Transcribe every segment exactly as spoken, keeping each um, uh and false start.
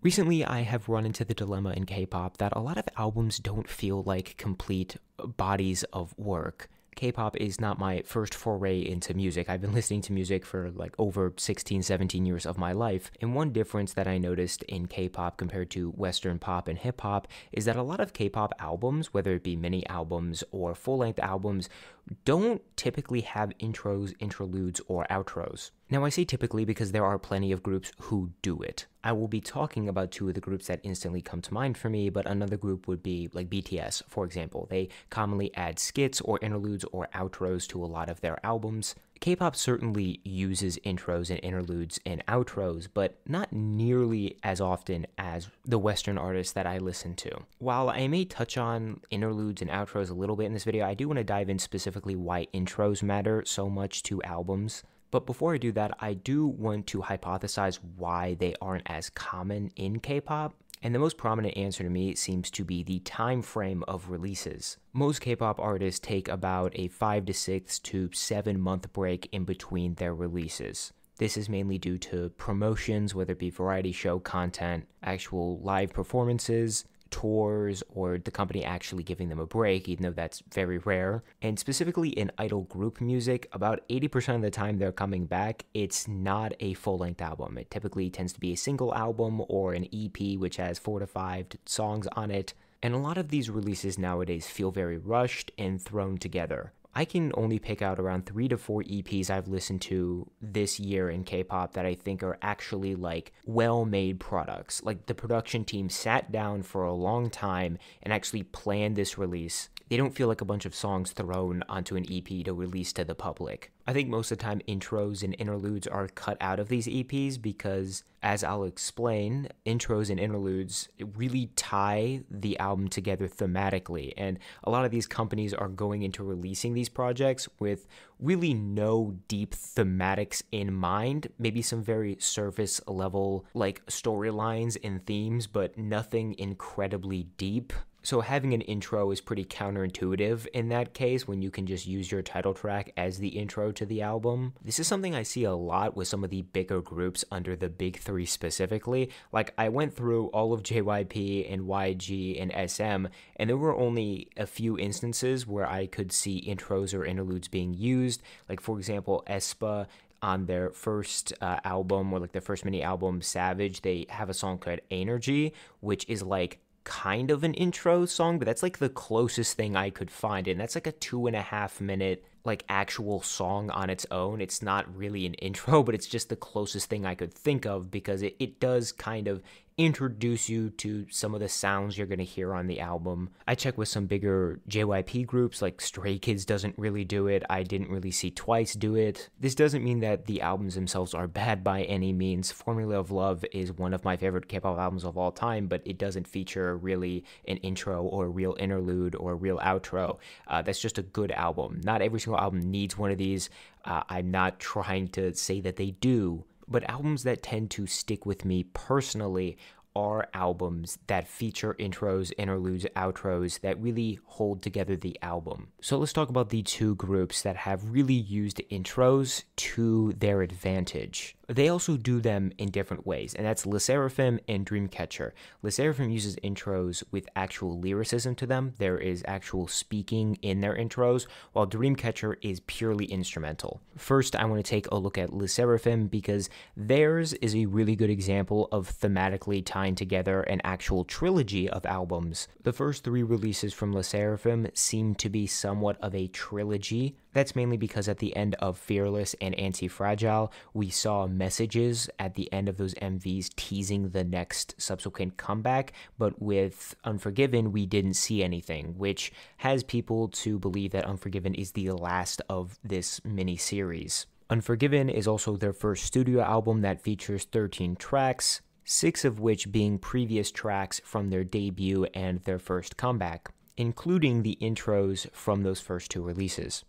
Recently, I have run into the dilemma in K-pop that a lot of albums don't feel like complete bodies of work. K-pop is not my first foray into music. I've been listening to music for like over sixteen, seventeen years of my life, and one difference that I noticed in K-pop compared to Western pop and hip-hop is that a lot of K-pop albums, whether it be mini albums or full-length albums, don't typically have intros, interludes, or outros. Now, I say typically because there are plenty of groups who do it. I will be talking about two of the groups that instantly come to mind for me, but another group would be like B T S, for example. They commonly add skits or interludes or outros to a lot of their albums. K-pop certainly uses intros and interludes and outros, but not nearly as often as the Western artists that I listen to. While I may touch on interludes and outros a little bit in this video, I do want to dive in specifically why intros matter so much to albums. But before I do that, I do want to hypothesize why they aren't as common in K-pop. And the most prominent answer to me seems to be the time frame of releases. Most K-pop artists take about a five to six to seven month break in between their releases. This is mainly due to promotions, whether it be variety show content, actual live performances, tours, or the company actually giving them a break, even though that's very rare. And specifically in idol group music, about eighty percent of the time they're coming back, it's not a full-length album. It typically tends to be a single album or an E P, which has four to five songs on it. And a lot of these releases nowadays feel very rushed and thrown together. I can only pick out around three to four E Ps I've listened to this year in K-pop that I think are actually like well-made products. Like the production team sat down for a long time and actually planned this release. They don't feel like a bunch of songs thrown onto an E P to release to the public. I think most of the time intros and interludes are cut out of these E Ps because, as I'll explain, intros and interludes really tie the album together thematically, and a lot of these companies are going into releasing these projects with really no deep thematics in mind, maybe some very surface level like storylines and themes, but nothing incredibly deep. So having an intro is pretty counterintuitive in that case when you can just use your title track as the intro to the album. This is something I see a lot with some of the bigger groups under the big three specifically. Like I went through all of J Y P and Y G and S M, and there were only a few instances where I could see intros or interludes being used. Like for example, Aespa on their first uh, album, or like their first mini album, Savage, they have a song called Energy, which is like kind of an intro song, but that's like the closest thing I could find, and that's like a two and a half minute like actual song on its own. It's not really an intro, but it's just the closest thing I could think of because it, it does kind of introduce you to some of the sounds you're going to hear on the album. I check with some bigger J Y P groups, like Stray Kids doesn't really do it. I didn't really see Twice do it. This doesn't mean that the albums themselves are bad by any means. Formula of Love is one of my favorite K-pop albums of all time, but it doesn't feature really an intro or a real interlude or a real outro. Uh, that's just a good album. Not every single album needs one of these. Uh, I'm not trying to say that they do. But albums that tend to stick with me personally are albums that feature intros, interludes, outros that really hold together the album. So let's talk about the two groups that have really used intros to their advantage. They also do them in different ways, and that's LE SSERAFIM and Dreamcatcher. LE SSERAFIM uses intros with actual lyricism to them. There is actual speaking in their intros, while Dreamcatcher is purely instrumental. First, I want to take a look at LE SSERAFIM because theirs is a really good example of thematically tying together an actual trilogy of albums. The first three releases from LE SSERAFIM seem to be somewhat of a trilogy. That's mainly because at the end of Fearless and Anti-Fragile, we saw messages at the end of those M Vs teasing the next subsequent comeback, but with Unforgiven, we didn't see anything, which has people to believe that Unforgiven is the last of this mini-series. Unforgiven is also their first studio album that features thirteen tracks, six of which being previous tracks from their debut and their first comeback, including the intros from those first two releases.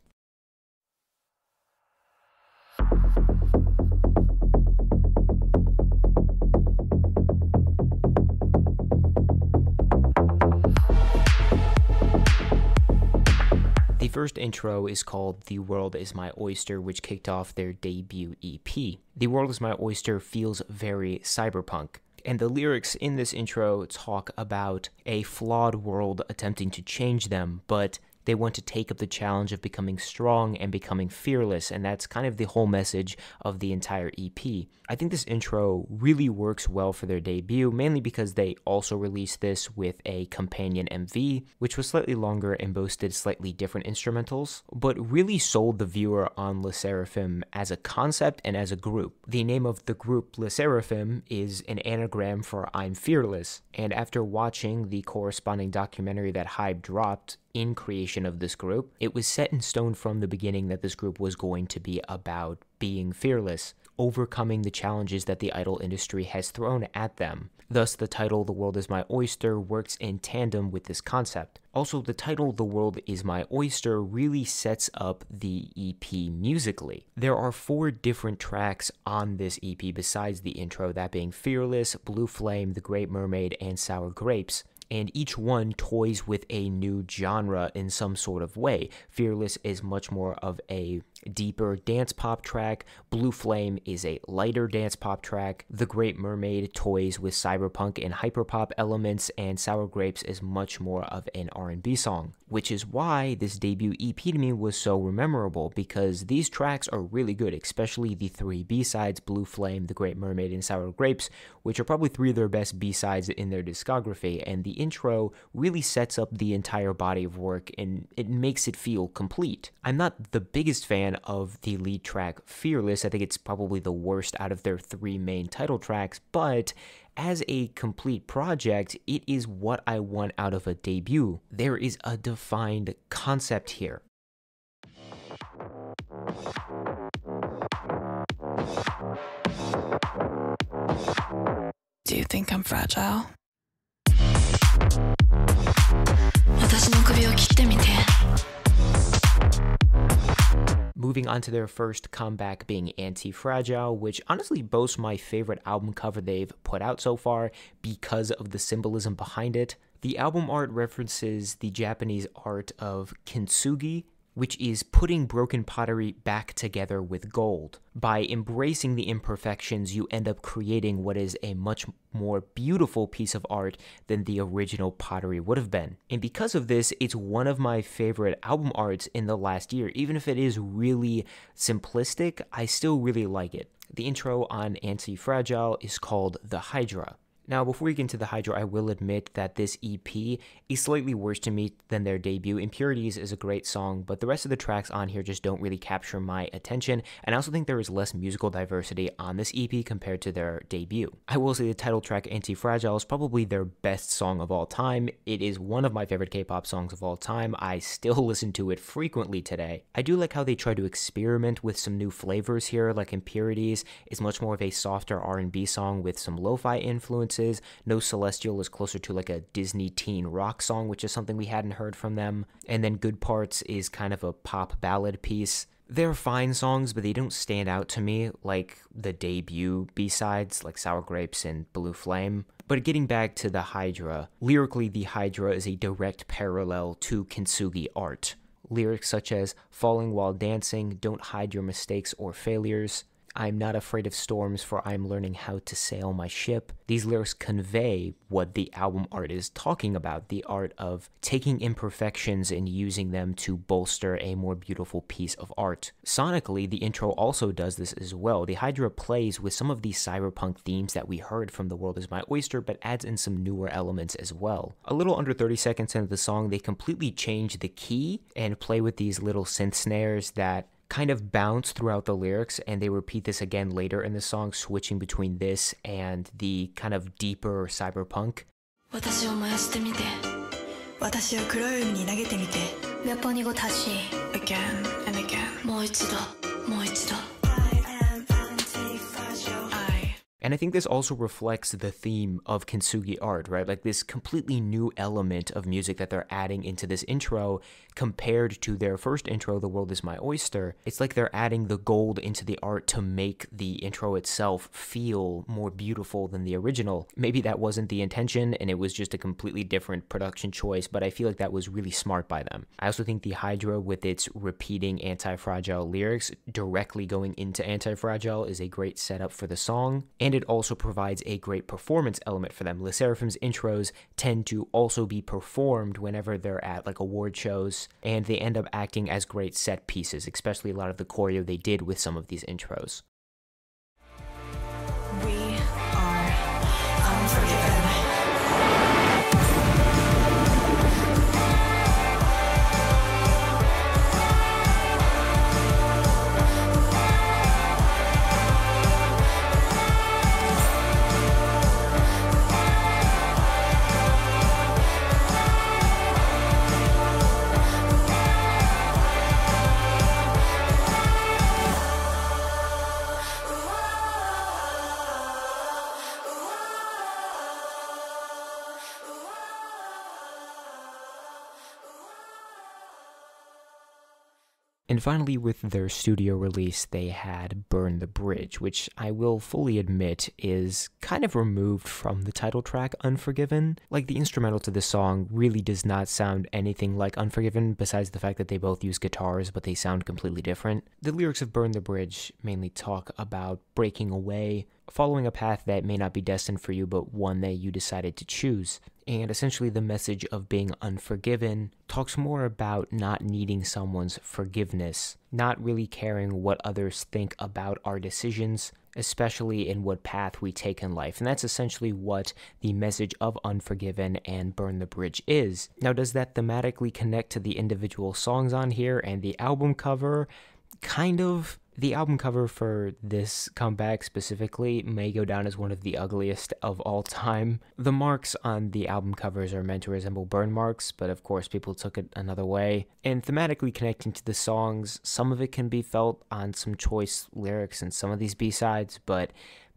The first intro is called The World Is My Oyster, which kicked off their debut E P. The World Is My Oyster feels very cyberpunk. And the lyrics in this intro talk about a flawed world attempting to change them, but they want to take up the challenge of becoming strong and becoming fearless, and that's kind of the whole message of the entire E P. I think this intro really works well for their debut, mainly because they also released this with a companion M V, which was slightly longer and boasted slightly different instrumentals, but really sold the viewer on LE SSERAFIM as a concept and as a group. The name of the group LE SSERAFIM is an anagram for I'm Fearless, and after watching the corresponding documentary that Hype dropped in creation of this group, it was set in stone from the beginning that this group was going to be about being fearless, overcoming the challenges that the idol industry has thrown at them. Thus, the title The World Is My Oyster works in tandem with this concept. Also, the title The World Is My Oyster really sets up the E P musically. There are four different tracks on this E P besides the intro, that being Fearless, Blue Flame, The Great Mermaid, and Sour Grapes. And each one toys with a new genre in some sort of way. Fearless is much more of a deeper dance pop track, Blue Flame is a lighter dance pop track, The Great Mermaid toys with cyberpunk and hyperpop elements, and Sour Grapes is much more of an R and B song, which is why this debut E P to me was so memorable, because these tracks are really good, especially the three B-sides, Blue Flame, The Great Mermaid, and Sour Grapes, which are probably three of their best B-sides in their discography, and the intro really sets up the entire body of work and it makes it feel complete. I'm not the biggest fan of the lead track Fearless. I think it's probably the worst out of their three main title tracks, but as a complete project, it is what I want out of a debut. There is a defined concept here. Do you think I'm fragile? Moving on to their first comeback being Anti-Fragile, which honestly boasts my favorite album cover they've put out so far because of the symbolism behind it. The album art references the Japanese art of Kintsugi, which is putting broken pottery back together with gold. By embracing the imperfections, you end up creating what is a much more beautiful piece of art than the original pottery would have been. And because of this, it's one of my favorite album arts in the last year. Even if it is really simplistic, I still really like it. The intro on Anti-Fragile is called The Hydra. Now, before we get into The Hydra, I will admit that this E P is slightly worse to me than their debut. Impurities is a great song, but the rest of the tracks on here just don't really capture my attention, and I also think there is less musical diversity on this E P compared to their debut. I will say the title track, Anti-Fragile, is probably their best song of all time. It is one of my favorite K-pop songs of all time. I still listen to it frequently today. I do like how they try to experiment with some new flavors here, like Impurities is much more of a softer R and B song with some lo-fi influences. No Celestial is closer to like a Disney teen rock song, which is something we hadn't heard from them. And then Good Parts is kind of a pop ballad piece. They're fine songs, but they don't stand out to me like the debut B-sides, like Sour Grapes and Blue Flame. But getting back to The Hydra, lyrically The Hydra is a direct parallel to Kintsugi art. Lyrics such as, falling while dancing, don't hide your mistakes or failures. I'm not afraid of storms, for I'm learning how to sail my ship. These lyrics convey what the album art is talking about, the art of taking imperfections and using them to bolster a more beautiful piece of art. Sonically, the intro also does this as well. The Hydra plays with some of these cyberpunk themes that we heard from The World Is My Oyster, but adds in some newer elements as well. A little under thirty seconds into the song, they completely change the key and play with these little synth snares that kind of bounce throughout the lyrics, and they repeat this again later in the song, switching between this and the kind of deeper cyberpunk. Again and again. And I think this also reflects the theme of Kintsugi art, right? Like this completely new element of music that they're adding into this intro compared to their first intro, The World Is My Oyster. It's like they're adding the gold into the art to make the intro itself feel more beautiful than the original. Maybe that wasn't the intention and it was just a completely different production choice, but I feel like that was really smart by them. I also think The Hydra, with its repeating Anti-Fragile lyrics directly going into Anti-Fragile, is a great setup for the song. And and it also provides a great performance element for them. LE SSERAFIM's intros tend to also be performed whenever they're at like award shows, and they end up acting as great set pieces, especially a lot of the choreo they did with some of these intros. We are unforgiven. And finally, with their studio release, they had Burn the Bridge, which I will fully admit is kind of removed from the title track Unforgiven. Like, the instrumental to this song really does not sound anything like Unforgiven, besides the fact that they both use guitars, but they sound completely different. The lyrics of Burn the Bridge mainly talk about breaking away, following a path that may not be destined for you, but one that you decided to choose. And essentially the message of being unforgiven talks more about not needing someone's forgiveness, not really caring what others think about our decisions, especially in what path we take in life. And that's essentially what the message of Unforgiven and Burn the Bridge is. Now, does that thematically connect to the individual songs on here and the album cover? Kind of. The album cover for this comeback specifically may go down as one of the ugliest of all time. The marks on the album covers are meant to resemble burn marks, but of course people took it another way. And thematically connecting to the songs, some of it can be felt on some choice lyrics and some of these B-sides, but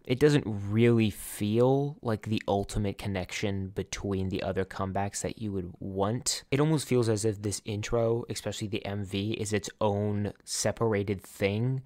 it doesn't really feel like the ultimate connection between the other comebacks that you would want. It almost feels as if this intro, especially the M V, is its own separated thing,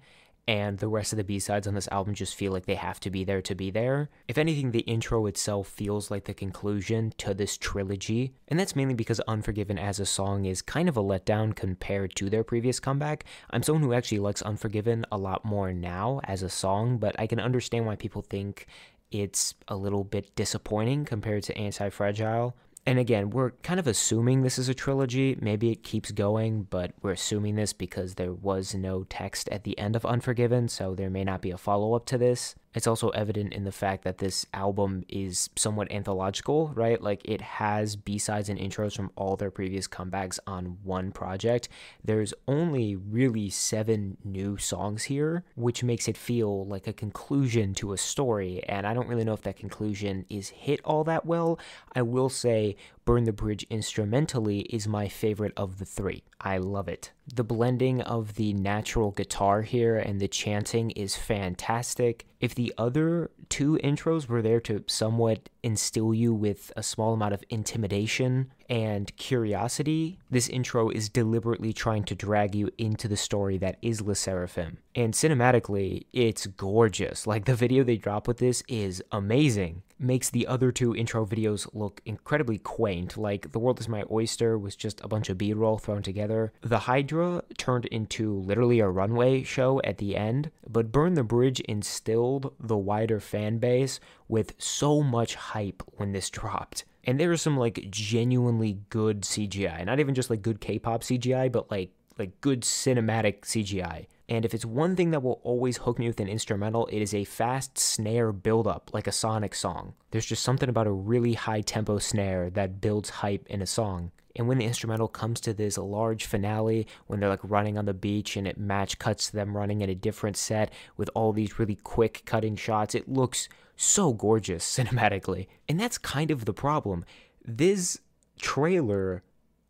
and the rest of the B-sides on this album just feel like they have to be there to be there. If anything, the intro itself feels like the conclusion to this trilogy, and that's mainly because Unforgiven as a song is kind of a letdown compared to their previous comeback. I'm someone who actually likes Unforgiven a lot more now as a song, but I can understand why people think it's a little bit disappointing compared to Anti-Fragile. And again, we're kind of assuming this is a trilogy. Maybe it keeps going, but we're assuming this because there was no text at the end of Unforgiven, so there may not be a follow-up to this. It's also evident in the fact that this album is somewhat anthological, right? Like, it has B-sides and intros from all their previous comebacks on one project. There's only really seven new songs here, which makes it feel like a conclusion to a story, and I don't really know if that conclusion is hit all that well. I will say Burn the Bridge instrumentally is my favorite of the three. I love it. The blending of the natural guitar here and the chanting is fantastic. If the other two intros were there to somewhat instill you with a small amount of intimidation and curiosity, this intro is deliberately trying to drag you into the story that is LE SSERAFIM. And cinematically, it's gorgeous. Like, the video they drop with this is amazing. Makes the other two intro videos look incredibly quaint. Like, The World Is My Oyster was just a bunch of B-roll thrown together. The Hydra turned into literally a runway show at the end, but Burn the Bridge instilled the wider fan base with so much hype when this dropped. And there was some, like, genuinely good C G I. Not even just, like, good K-pop C G I, but, like, like good cinematic C G I. And if it's one thing that will always hook me with an instrumental, it is a fast snare buildup, like a Sonic song. There's just something about a really high-tempo snare that builds hype in a song. And when the instrumental comes to this large finale, when they're like running on the beach and it match cuts to them running at a different set with all these really quick cutting shots, it looks so gorgeous cinematically. And that's kind of the problem. This trailer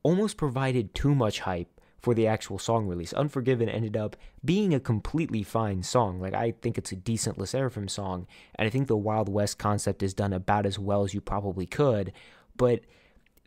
almost provided too much hype for the actual song release. Unforgiven ended up being a completely fine song. Like, I think it's a decent LE SSERAFIM song, and I think the Wild West concept is done about as well as you probably could, but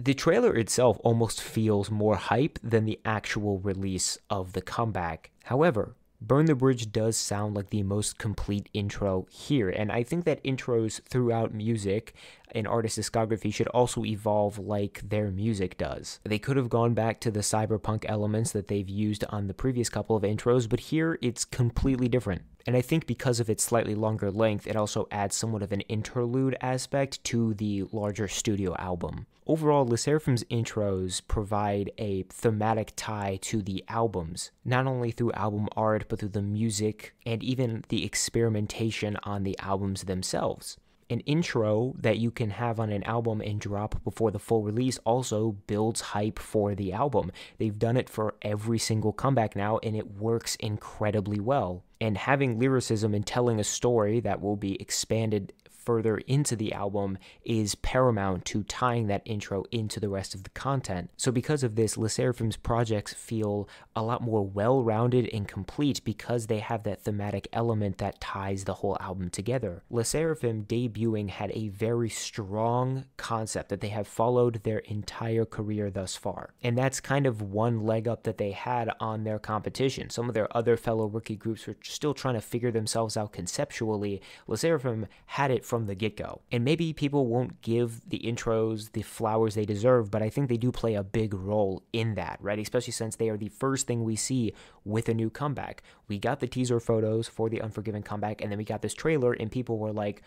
the trailer itself almost feels more hype than the actual release of the comeback. However, Burn the Bridge does sound like the most complete intro here, and I think that intros throughout music, an artist's discography should also evolve like their music does. They could have gone back to the cyberpunk elements that they've used on the previous couple of intros, but here it's completely different. And I think because of its slightly longer length, it also adds somewhat of an interlude aspect to the larger studio album. Overall, LE SSERAFIM's intros provide a thematic tie to the albums, not only through album art, but through the music and even the experimentation on the albums themselves. An intro that you can have on an album and drop before the full release also builds hype for the album. They've done it for every single comeback now, and it works incredibly well. And having lyricism and telling a story that will be expanded further into the album is paramount to tying that intro into the rest of the content. So because of this, LE SSERAFIM's projects feel a lot more well-rounded and complete because they have that thematic element that ties the whole album together. LE SSERAFIM debuting had a very strong concept that they have followed their entire career thus far. And that's kind of one leg up that they had on their competition. Some of their other fellow rookie groups were still trying to figure themselves out conceptually. LE SSERAFIM had it from the get-go. And maybe people won't give the intros the flowers they deserve, but I think they do play a big role in that, right? Especially since they are the first thing we see with a new comeback. We got the teaser photos for the Unforgiven comeback, and then we got this trailer, and people were like,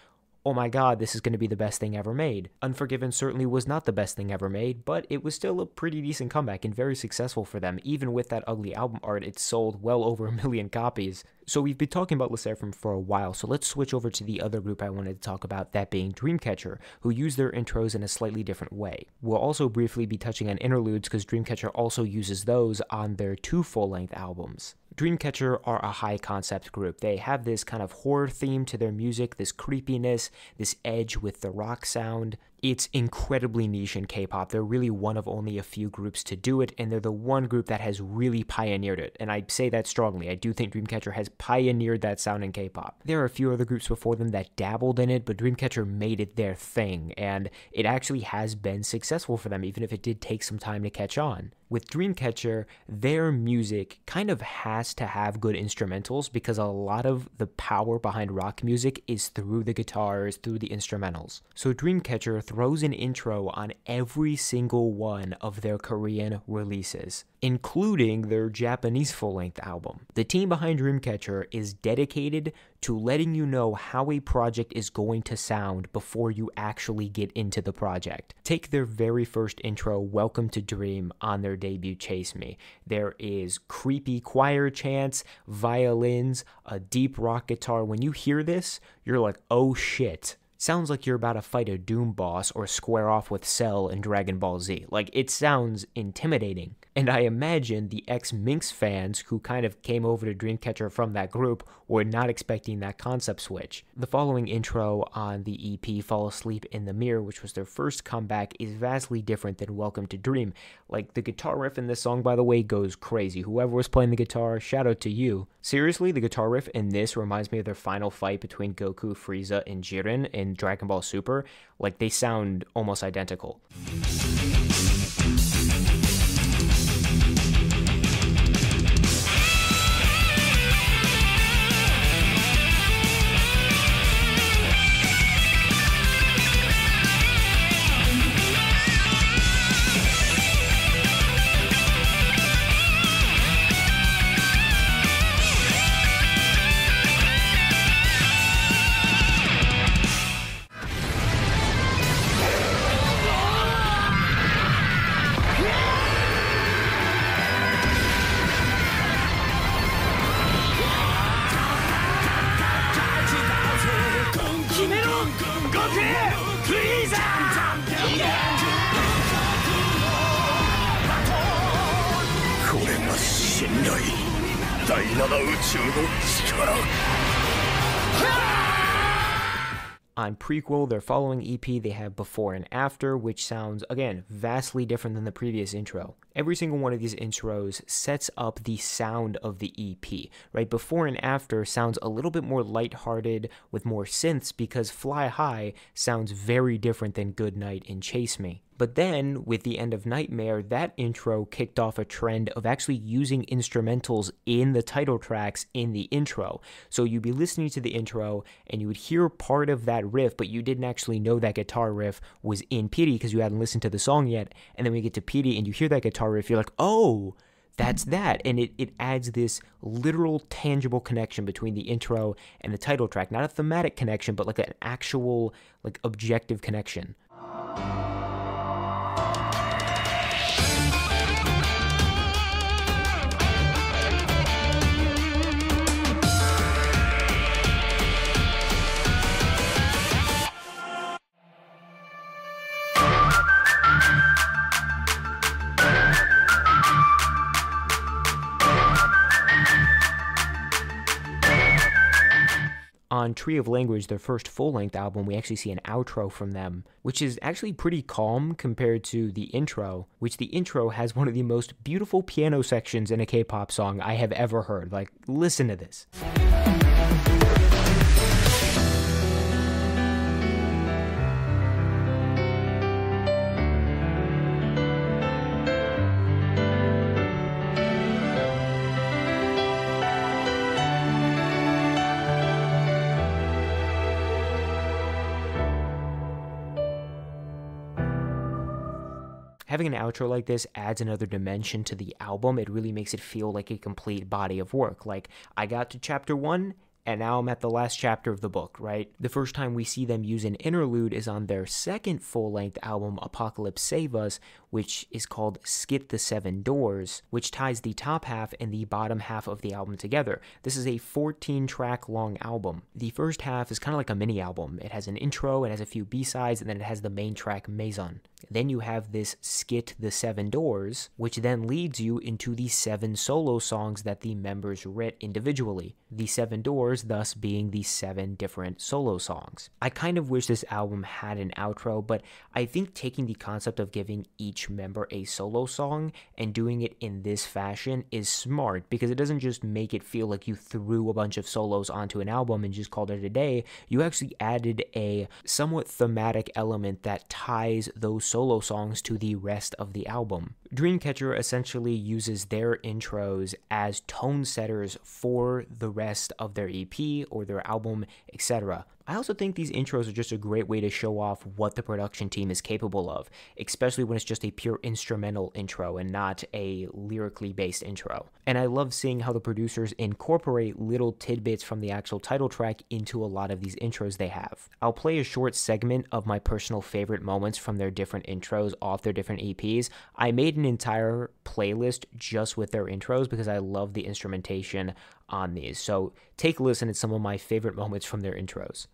oh my god, this is going to be the best thing ever made. Unforgiven certainly was not the best thing ever made, but it was still a pretty decent comeback and very successful for them. Even with that ugly album art, it sold well over a million copies. So we've been talking about LE SSERAFIM for a while, so let's switch over to the other group I wanted to talk about, that being Dreamcatcher, who use their intros in a slightly different way. We'll also briefly be touching on interludes because Dreamcatcher also uses those on their two full-length albums. Dreamcatcher are a high-concept group. They have this kind of horror theme to their music, this creepiness, this edge with the rock sound. It's incredibly niche in K-pop. They're really one of only a few groups to do it, and they're the one group that has really pioneered it. And I say that strongly. I do think Dreamcatcher has pioneered that sound in K-pop. There are a few other groups before them that dabbled in it, but Dreamcatcher made it their thing, and it actually has been successful for them, even if it did take some time to catch on. With Dreamcatcher, their music kind of has to have good instrumentals because a lot of the power behind rock music is through the guitars, through the instrumentals. So Dreamcatcher throws an intro on every single one of their Korean releases, including their Japanese full-length album. The team behind Dreamcatcher is dedicated to letting you know how a project is going to sound before you actually get into the project. Take their very first intro, Welcome to Dream, on their debut, Chase Me. There is creepy choir chants, violins, a deep rock guitar. When you hear this, you're like, oh shit. Sounds like you're about to fight a Doom boss or square off with Cell in Dragon Ball Z. Like, it sounds intimidating. And I imagine the ex-Minx fans who kind of came over to Dreamcatcher from that group were not expecting that concept switch. The following intro on the E P, Fall Asleep in the Mirror, which was their first comeback, is vastly different than Welcome to Dream. Like, the guitar riff in this song, by the way, goes crazy. Whoever was playing the guitar, shout out to you. Seriously, the guitar riff in this reminds me of their final fight between Goku, Frieza, and Jiren in Dragon Ball Super. Like, they sound almost identical. On Prequel, their following E P, they have Before and After, which sounds, again, vastly different than the previous intro. Every single one of these intros sets up the sound of the E P, right? Before and After sounds a little bit more lighthearted with more synths because Fly High sounds very different than Goodnight and Chase Me. But then, with the end of Nightmare, that intro kicked off a trend of actually using instrumentals in the title tracks in the intro. So you'd be listening to the intro, and you would hear part of that riff, but you didn't actually know that guitar riff was in Pity because you hadn't listened to the song yet. And then we get to Pity, and you hear that guitar riff, you're like, oh, that's that. And it, it adds this literal, tangible connection between the intro and the title track. Not a thematic connection, but like an actual, like, objective connection. On Tree of Language, their first full-length album, we actually see an outro from them, which is actually pretty calm compared to the intro, which the intro has one of the most beautiful piano sections in a K-pop song I have ever heard. Like, listen to this. Having an outro like this adds another dimension to the album. It really makes it feel like a complete body of work. Like, I got to chapter one, and now I'm at the last chapter of the book, right? The first time we see them use an interlude is on their second full-length album, Apocalypse Save Us, which is called Skit the Seven Doors, which ties the top half and the bottom half of the album together. This is a fourteen-track long album. The first half is kind of like a mini-album. It has an intro, it has a few B-sides, and then it has the main track, Maison. Then you have this Skit the Seven Doors, which then leads you into the seven solo songs that the members writ individually. The Seven Doors thus being the seven different solo songs. I kind of wish this album had an outro, but I think taking the concept of giving each member a solo song and doing it in this fashion is smart, because it doesn't just make it feel like you threw a bunch of solos onto an album and just called it a day. You actually added a somewhat thematic element that ties those solo songs to the rest of the album. Dreamcatcher essentially uses their intros as tone setters for the rest of their E P or their album, et cetera. I also think these intros are just a great way to show off what the production team is capable of, especially when it's just a pure instrumental intro and not a lyrically based intro. And I love seeing how the producers incorporate little tidbits from the actual title track into a lot of these intros they have. I'll play a short segment of my personal favorite moments from their different intros off their different E Ps. I made an entire playlist just with their intros because I love the instrumentation on these. So take a listen at some of my favorite moments from their intros.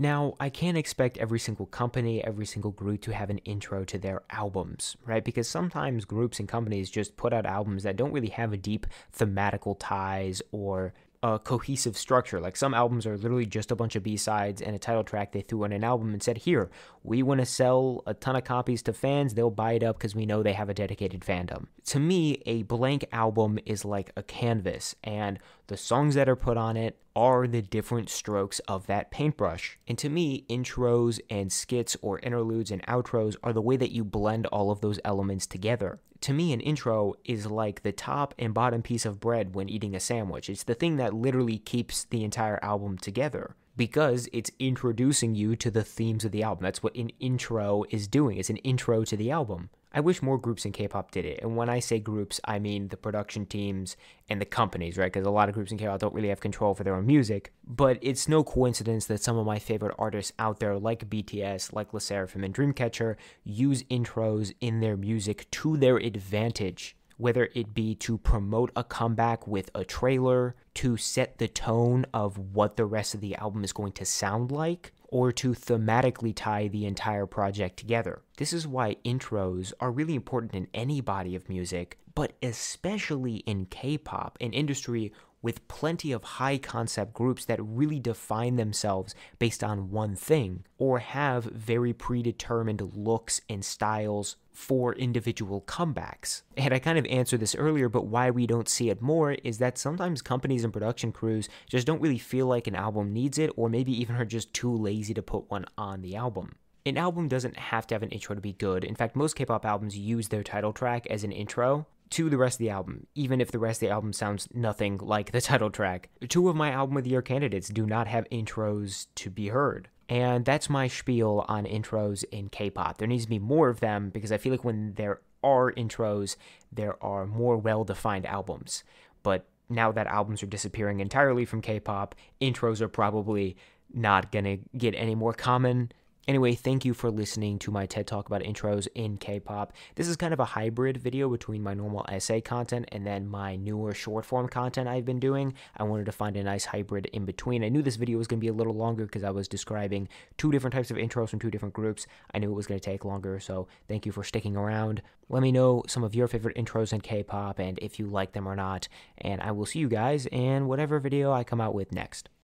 Now, I can't expect every single company, every single group to have an intro to their albums, right? Because sometimes groups and companies just put out albums that don't really have a deep thematical ties or a cohesive structure. Like some albums are literally just a bunch of B-sides and a title track they threw in an album and said, here, we want to sell a ton of copies to fans, they'll buy it up because we know they have a dedicated fandom. To me, a blank album is like a canvas, and the songs that are put on it are the different strokes of that paintbrush. And to me, intros and skits or interludes and outros are the way that you blend all of those elements together. To me, an intro is like the top and bottom piece of bread when eating a sandwich. It's the thing that literally keeps the entire album together, because it's introducing you to the themes of the album. That's what an intro is doing. It's an intro to the album. I wish more groups in K-pop did it. And when I say groups, I mean the production teams and the companies, right? Because a lot of groups in K-pop don't really have control for their own music. But it's no coincidence that some of my favorite artists out there, like B T S, like LE SSERAFIM and Dreamcatcher, use intros in their music to their advantage, whether it be to promote a comeback with a trailer, to set the tone of what the rest of the album is going to sound like, or to thematically tie the entire project together. This is why intros are really important in any body of music, but especially in K-pop, an industry with plenty of high concept groups that really define themselves based on one thing, or have very predetermined looks and styles for individual comebacks. And I kind of answered this earlier, but why we don't see it more is that sometimes companies and production crews just don't really feel like an album needs it, or maybe even are just too lazy to put one on the album. An album doesn't have to have an intro to be good. In fact, most K-pop albums use their title track as an intro to the rest of the album, even if the rest of the album sounds nothing like the title track. Two of my album of the year candidates do not have intros to be heard. And that's my spiel on intros in K-pop. There needs to be more of them, because I feel like when there are intros, there are more well-defined albums. But now that albums are disappearing entirely from K-pop, intros are probably not gonna get any more common. Anyway, thank you for listening to my TED Talk about intros in K-pop. This is kind of a hybrid video between my normal essay content and then my newer short-form content I've been doing. I wanted to find a nice hybrid in between. I knew this video was going to be a little longer because I was describing two different types of intros from two different groups. I knew it was going to take longer, so thank you for sticking around. Let me know some of your favorite intros in K-pop and if you like them or not, and I will see you guys in whatever video I come out with next.